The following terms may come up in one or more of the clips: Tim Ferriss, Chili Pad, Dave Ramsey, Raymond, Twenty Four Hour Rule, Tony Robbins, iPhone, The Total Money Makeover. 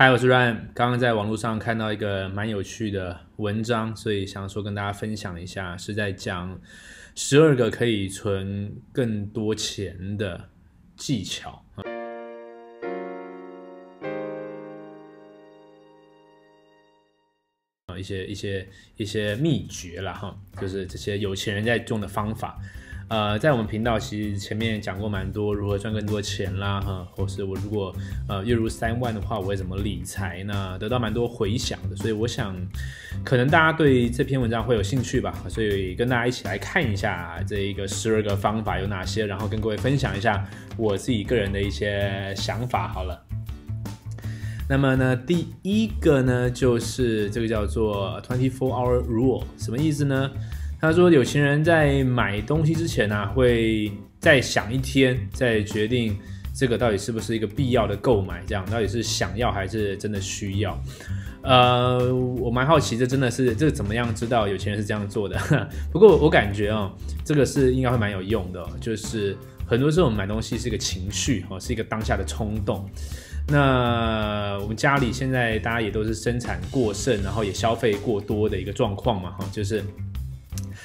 嗨，我是 Raymond， 刚刚在网络上看到一个蛮有趣的文章，所以想说跟大家分享一下，是在讲12个可以存更多钱的技巧。一些秘诀啦哈，就是这些有钱人在用的方法。在我们频道其实前面讲过蛮多如何赚更多钱啦哈，或是我如果月入3万的话，我会怎么理财呢？得到蛮多回响的，所以我想可能大家对这篇文章会有兴趣吧，所以跟大家一起来看一下这一个12个方法有哪些，然后跟各位分享一下我自己个人的一些想法好了。那么呢，第一个呢就是这个叫做 24 Hour Rule， 什么意思呢？他说有钱人在买东西之前啊，会再想一天，再决定这个到底是不是一个必要的购买，这样到底是想要还是真的需要。我蛮好奇这真的是这怎么样知道有钱人是这样做的不过我感觉哦，这个是应该会蛮有用的，就是很多时候我们买东西是一个情绪，是一个当下的冲动。那我们家里现在大家也都是生产过剩，然后也消费过多的一个状况嘛，就是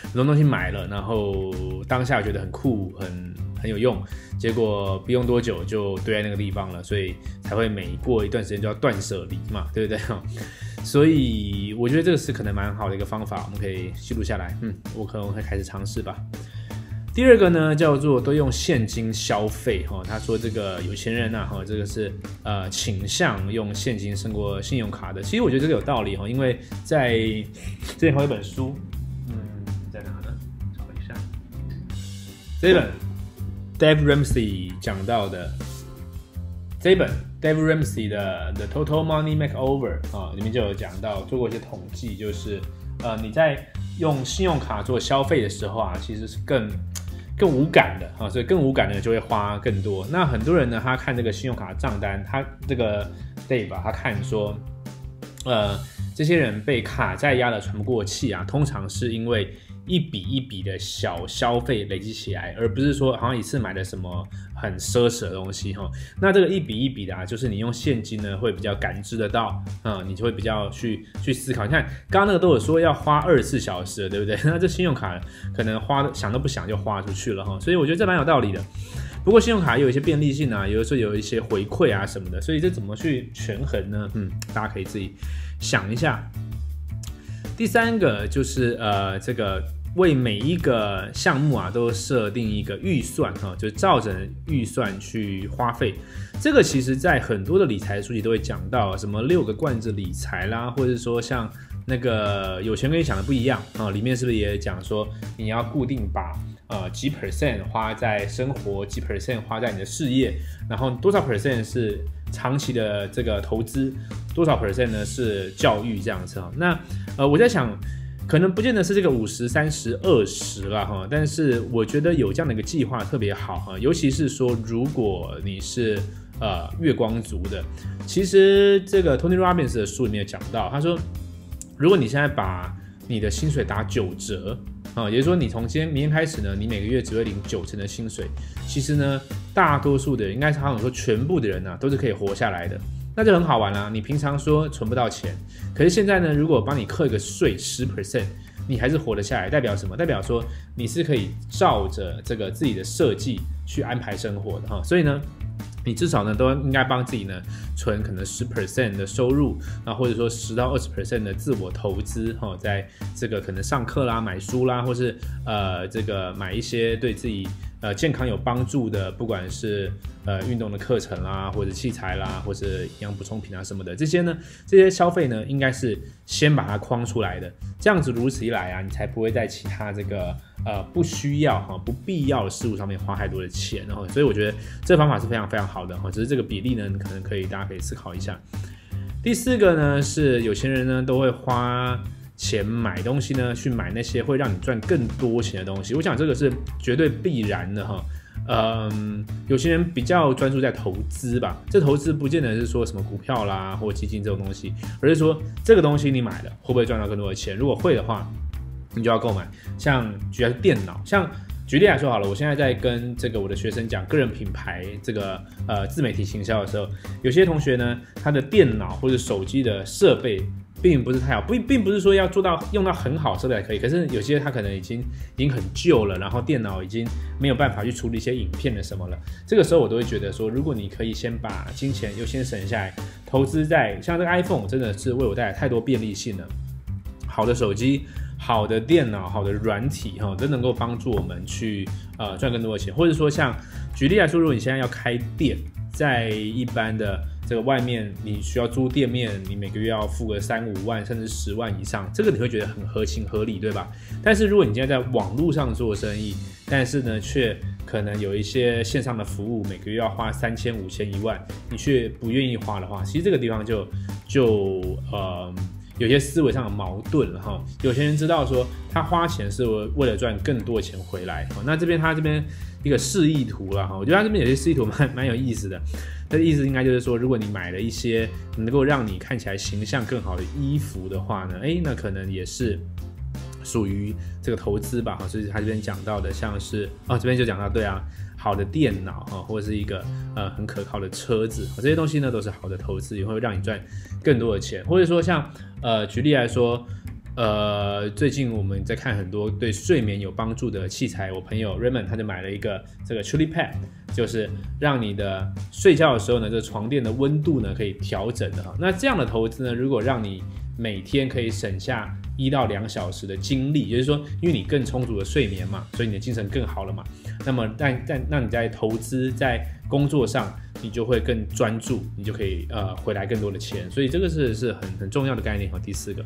很多东西买了，然后当下觉得很酷，很有用，结果不用多久就堆在那个地方了，所以才会每过一段时间就要断舍离嘛，对不对？所以我觉得这个是可能蛮好的一个方法，我们可以记录下来。我可能会开始尝试吧。第二个呢叫做都用现金消费哈，他说这个有钱人啊哈，这个是倾向用现金胜过信用卡的。其实我觉得这个有道理哈，因为在之前有一本书，在哪呢？找一下，这一本 Dave Ramsey 讲到的，这一本 Dave Ramsey 的 The Total Money Makeover 啊，里面就有讲到做过一些统计，就是你在用信用卡做消费的时候啊，其实是更无感的啊，所以更无感的就会花更多。那很多人呢，他看这个信用卡账单，他这个 Dave 他看说，这些人被卡债压得喘不过气啊，通常是因为一笔一笔的小消费累积起来，而不是说好像一次买了什么很奢侈的东西哈。那这个一笔一笔的啊，就是你用现金呢会比较感知得到，你就会比较去思考。你看刚刚那个都有说要花24小时了，对不对？那这信用卡可能花想都不想就花出去了哈，所以我觉得这蛮有道理的。不过信用卡也有一些便利性啊，有的时候有一些回馈啊什么的，所以这怎么去权衡呢？大家可以自己想一下。第三个就是这个为每一个项目啊都设定一个预算哈，就照着预算去花费。这个其实在很多的理财书籍都会讲到，什么6个罐子理财啦，或者说像那个有钱跟你想的不一样啊，里面是不是也讲说你要固定把几 % 花在生活，几 % 花在你的事业，然后多少 % 是长期的这个投资，多少 % 呢是教育这样子。那我在想，可能不见得是这个50、30、20啦哈，但是我觉得有这样的一个计划特别好哈，尤其是说如果你是月光族的，其实这个 Tony Robbins 的书里面有讲到，他说如果你现在把你的薪水打9折。也就是说你从明天开始呢，你每个月只会领9成的薪水。其实呢，大多数的人应该是好像说全部的人啊，都是可以活下来的，那就很好玩啦。你平常说存不到钱，可是现在呢，如果帮你课一个税10%，你还是活得下来，代表什么？代表说你是可以照着这个自己的设计去安排生活的哈。所以呢，你至少呢都应该帮自己呢存可能10% 的收入，啊，或者说10到20% 的自我投资哈，在这个可能上课啦、买书啦，或是这个买一些对自己健康有帮助的，不管是运动的课程啦，或者器材啦，或者营养补充品啊什么的，这些消费呢应该是先把它框出来的，这样子如此一来啊，你才不会在其他这个不需要哈、不必要的事物上面花太多的钱，然后所以我觉得这方法是非常非常好的哈，只是这个比例呢，可能大家可以思考一下。第4个呢是有钱人呢都会花钱买东西呢，去买那些会让你赚更多钱的东西。我想这个是绝对必然的哈。有些人比较专注在投资吧，这投资不见得是说什么股票啦或基金这种东西，而是说这个东西你买了会不会赚到更多的钱，如果会的话你就要购买。像举例电脑，像举例来说好了，我现在在跟这个我的学生讲个人品牌这个自媒体行销的时候，有些同学呢，他的电脑或者手机的设备并不是太好，并不是说要做到用到很好设备才可以，可是有些他可能已经很旧了，然后电脑已经没有办法去处理一些影片的什么了。这个时候我都会觉得说，如果你可以先把金钱优先省下来，投资在像这个 iPhone 真的是为我带来太多便利性了，好的手机、好的电脑、好的软体哈，都能够帮助我们去赚更多的钱，或者说像举例来说，如果你现在要开店，在一般的这个外面你需要租店面，你每个月要付个3-5万甚至10万以上，这个你会觉得很合情合理，对吧？但是如果你现在在网络上做生意，但是呢却可能有一些线上的服务，每个月要花3000、5000、1万，你却不愿意花的话，其实这个地方就有些思维上的矛盾了哈。有些人知道说他花钱是为了赚更多钱回来，那他这边一个示意图啦哈，我觉得他这边有些示意图蛮有意思的。他的意思应该就是说，如果你买了一些能够让你看起来形象更好的衣服的话呢，那可能也是属于这个投资吧哈。所以他这边讲到的像是这边就讲到，对啊，好的电脑哈，或者是一个很可靠的车子，这些东西呢都是好的投资，也会让你赚更多的钱。或者说像举例来说，最近我们在看很多对睡眠有帮助的器材，我朋友 Raymond 他就买了一个这个 Chili Pad， 就是让你的睡觉的时候呢，这床垫的温度呢可以调整的哈。那这样的投资呢，如果让你每天可以省下1到2小时的精力，也就是说，因为你更充足的睡眠嘛，所以你的精神更好了嘛。那么但你在投资在工作上，你就会更专注，你就可以回来更多的钱。所以这个是很重要的概念哈。第4个。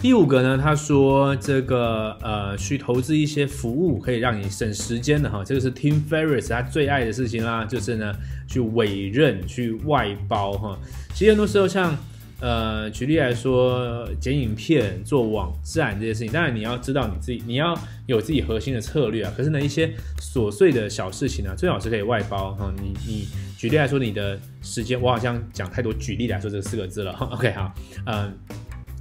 第5个呢，他说这个去投资一些服务可以让你省时间的哈，这个是 Tim Ferriss 他最爱的事情啦，就是呢去委任去外包哈。其实很多时候像举例来说，剪影片、做网站这些事情，当然你要知道你自己，你要有自己核心的策略啊。可是呢，一些琐碎的小事情呢，最好是可以外包哈。你举例来说，你的时间，我好像讲太多举例来说这4个字了。OK 好，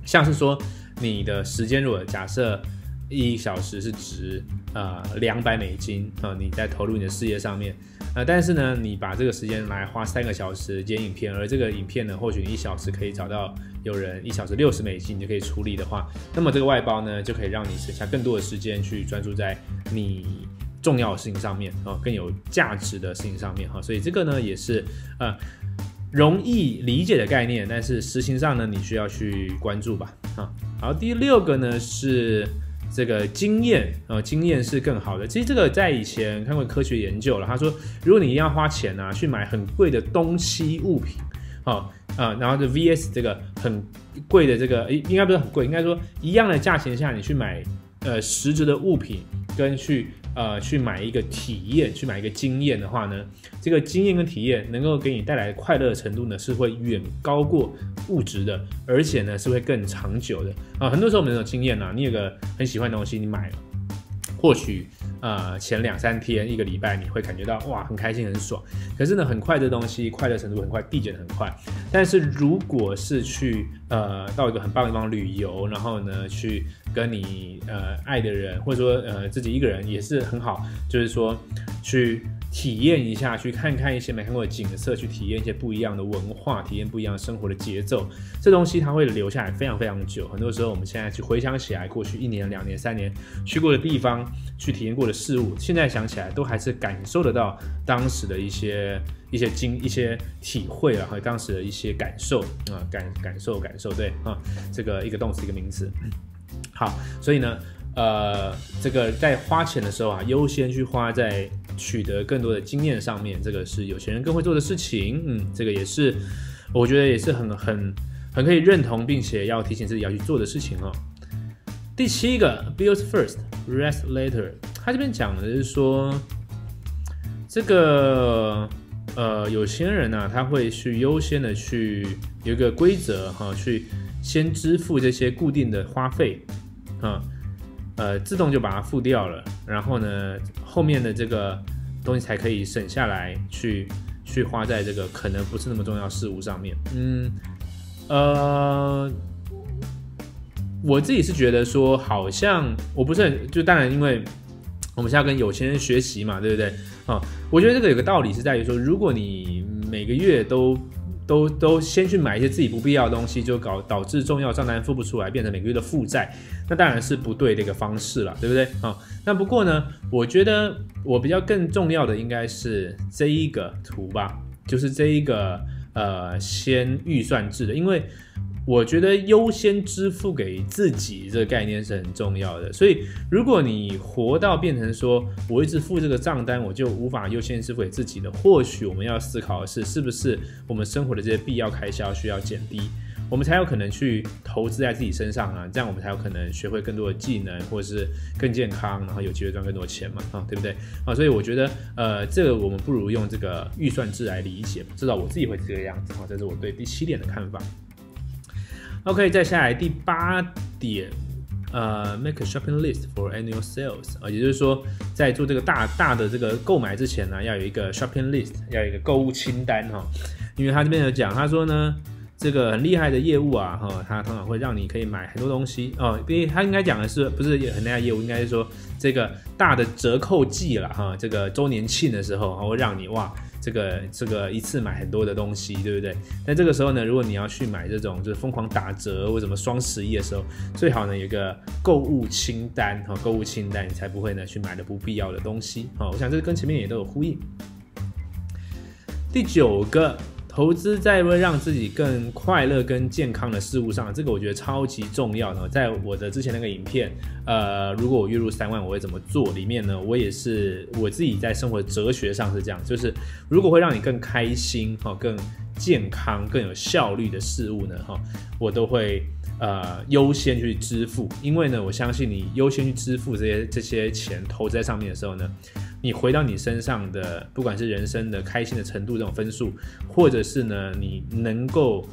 像是说。你的时间如果假设1小时是值$200，你在投入你的事业上面，但是呢，你把这个时间来花3个小时剪影片，而这个影片呢，或许你1小时可以找到有人1小时$60，你就可以处理的话，那么这个外包呢，就可以让你省下更多的时间去专注在你重要的事情上面，更有价值的事情上面，所以这个呢，也是容易理解的概念，但是实行上呢，你需要去关注吧。好，第6个呢是这个经验，经验是更好的。其实这个在以前看过科学研究了，他说如果你一定要花钱啊去买很贵的东西物品，然后就 VS 这个很贵的这个，应该不是很贵，应该说一样的价钱下你去买实质的物品跟去买一个体验，去买一个经验的话呢，这个经验跟体验能够给你带来的快乐的程度呢，是会远高过物质的，而且呢是会更长久的啊。很多时候我们有经验啊，你有个很喜欢的东西，你买了，或许前2-3天1个礼拜你会感觉到哇很开心很爽，可是呢很快这东西快乐程度很快递减得很快。但是如果是去到一个很棒的地方旅游，然后呢去跟你爱的人，或者说自己一个人也是很好，就是说去体验一下，去看看一些没看过的景色，去体验一些不一样的文化，体验不一样的生活的节奏，这东西它会留下来非常非常久。很多时候我们现在去回想起来，过去1年、2年、3年去过的地方，去体验过的事物，现在想起来都还是感受得到当时的一些体会啊，和当时的一些感受啊，感受对啊，这个一个动词一个名词。好，所以呢，这个在花钱的时候啊，优先去花在取得更多的经验上面，这个是有钱人更会做的事情。这个也是我觉得也是很可以认同，并且要提醒自己要去做的事情哦。第7个 ，Build first, rest later。他这边讲的是说，这个有钱人啊，他会去优先的去有一个规则哈，去先支付这些固定的花费啊。自动就把它付掉了，然后呢，后面的这个东西才可以省下来去花在这个可能不是那么重要的事物上面。我自己是觉得说，好像我不是很，就当然因为我们是要跟有钱人学习嘛，对不对？啊，我觉得这个有个道理是在于说，如果你每个月都先去买一些自己不必要的东西，就导致重要账单付不出来，变成每个月的负债，那当然是不对的一个方式了，对不对啊？那不过呢，我觉得我比较更重要的应该是这一个图吧，就是这一个先预算制的，因为我觉得优先支付给自己这个概念是很重要的，所以如果你活到变成说我一直付这个账单，我就无法优先支付给自己的，或许我们要思考的是，是不是我们生活的这些必要开销需要减低，我们才有可能去投资在自己身上啊，这样我们才有可能学会更多的技能，或者是更健康，然后有机会赚更多钱嘛，啊，对不对啊？所以我觉得，这个我们不如用这个预算制来理解，至少我自己会这个样子啊，这是我对第7点的看法。OK， 再下来第8点，make a shopping list for annual sales， 也就是说，在做这个大的这个购买之前呢，要有一个 shopping list， 要有一个购物清单哈，因为他这边有讲，他说呢，这个很厉害的业务啊，哈，他通常会让你可以买很多东西哦，他应该讲的是不是很厉害的业务，应该是说这个大的折扣季了哈，这个周年庆的时候会让你哇。这个一次买很多的东西，对不对？但这个时候呢，如果你要去买这种就是疯狂打折或什么双十一的时候，最好呢有一个购物清单哈，购物清单你才不会呢去买了不必要的东西哈。我想这跟前面也都有呼应。第9个，投资在会让自己更快乐跟健康的事物上，这个我觉得超级重要的。在我的之前那个影片，如果我月入3万我会怎么做？里面呢，我也是我自己在生活哲学上是这样，就是如果会让你更开心、更健康、更有效率的事物呢，我都会优先去支付，因为呢，我相信你优先去支付这些钱投资在上面的时候呢。你回到你身上的，不管是人生的开心的程度这种分数，或者是呢你能够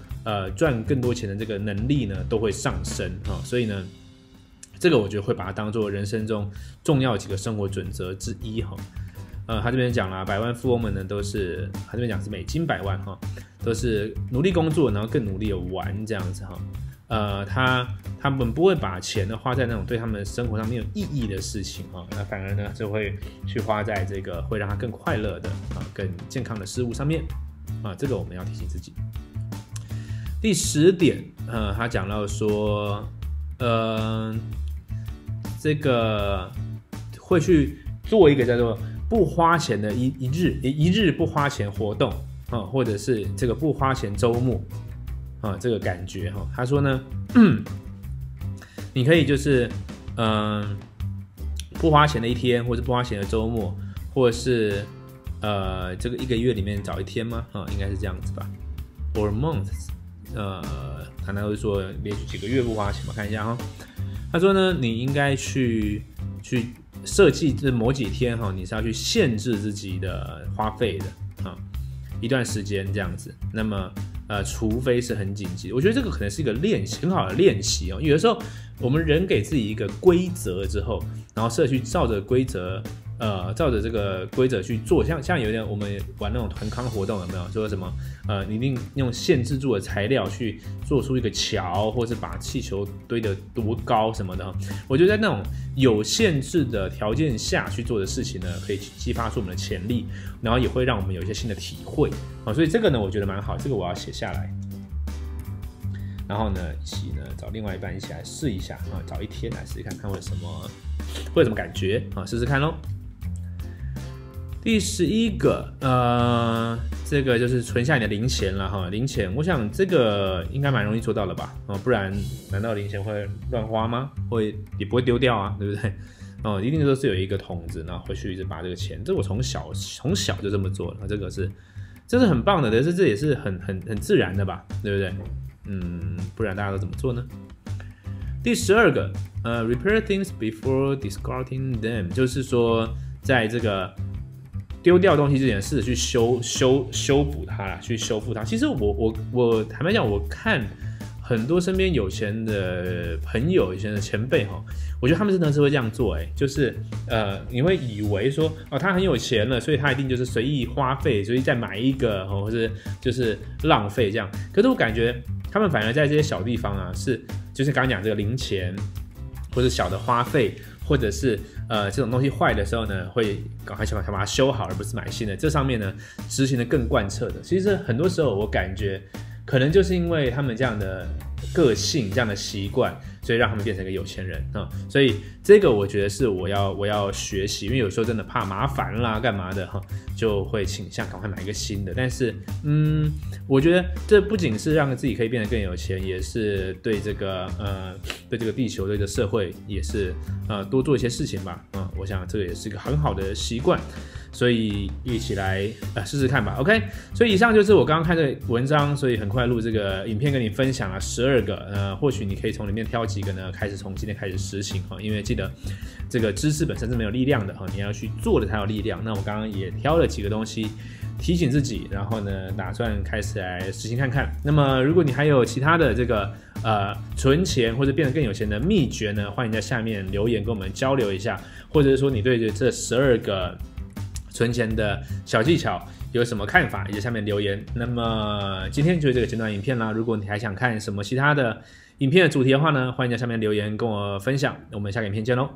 赚更多钱的这个能力呢，都会上升啊、哦。所以呢，这个我觉得会把它当做人生中重要几个生活准则之一哈、哦。他这边讲了，百万富翁们呢都是，他这边讲是美金100万哈、哦，都是努力工作，然后更努力的玩这样子哈。他们不会把钱呢花在那种对他们生活上没有意义的事情啊、哦，那反而呢就会去花在这个会让他更快乐的啊、更健康的事物上面啊，这个我们要提醒自己。第10点，他讲到说，这个会去做一个叫做不花钱的一日不花钱活动啊，或者是这个不花钱周末。啊、这个感觉哈、哦，他说呢，你可以就是，不花钱的一天，或是不花钱的周末，或是这个一个月里面找一天吗？啊、应该是这样子吧 ，or months， 他那会说连续几个月不花钱嘛，看一下哈、哦。他说呢，你应该去设计这某几天哈、哦，你是要去限制自己的花费的啊、一段时间这样子，那么。除非是很紧急，我觉得这个可能是一个练习，很好的练习哦。有的时候，我们人给自己一个规则之后，然后去照着这个规则去做，像有点我们玩那种团康活动，有没有？说什么你一定用限制住的材料去做出一个桥，或是把气球堆得多高什么的。我觉得在那种有限制的条件下去做的事情呢，可以激发出我们的潜力，然后也会让我们有一些新的体会啊。所以这个呢，我觉得蛮好，这个我要写下来。然后呢，一起呢找另外一半一起来试一下啊，找一天来试试看，看会有什么感觉啊，试试看喽。第11个，这个就是存下你的零钱了哈。零钱，我想这个应该蛮容易做到的吧？哦，不然难道零钱会乱花吗？会也不会丢掉啊，对不对？哦，一定都是有一个桶子，然后回去一直把这个钱。这我从小就这么做了，这是很棒的，但是这也是很自然的吧，对不对？嗯，不然大家都怎么做呢？第12个，repair things before discarding them， 就是说在这个。丢掉东西之前，试着去修补它啦，去修复它。其实我坦白讲，我看很多身边有钱的朋友、以前的前辈哈，我觉得他们真的是会这样做、欸，就是你会以为说哦，他很有钱了，所以他一定就是随意花费，所以再买一个，哦、或者就是浪费这样。可是我感觉他们反而在这些小地方啊，就是刚刚讲这个零钱或者小的花费。或者是这种东西坏的时候呢，会赶快想把它修好，而不是买新的。这上面呢，执行的更贯彻的。其实很多时候我感觉，可能就是因为他们这样的个性、这样的习惯，所以让他们变成一个有钱人啊。所以这个我觉得是我要学习，因为有时候真的怕麻烦啦，干嘛的哈，就会倾向赶快买一个新的。但是，我觉得这不仅是让自己可以变得更有钱，也是对这个地球、对这个社会也是多做一些事情吧。我想这个也是一个很好的习惯。所以一起来试试看吧 ，OK。所以以上就是我刚刚看的文章，所以很快录这个影片跟你分享了12个，或许你可以从里面挑几个呢，开始从今天开始实行哈，因为记得这个知识本身是没有力量的哈，你要去做的才有力量。那我刚刚也挑了几个东西提醒自己，然后呢，打算开始来实行看看。那么如果你还有其他的这个存钱或者变得更有钱的秘诀呢，欢迎在下面留言跟我们交流一下，或者是说你对这12个。存钱的小技巧有什么看法？也在下面留言。那么今天就是这个简短影片啦。如果你还想看什么其他的影片的主题的话呢，欢迎在下面留言跟我分享。我们下个影片见喽。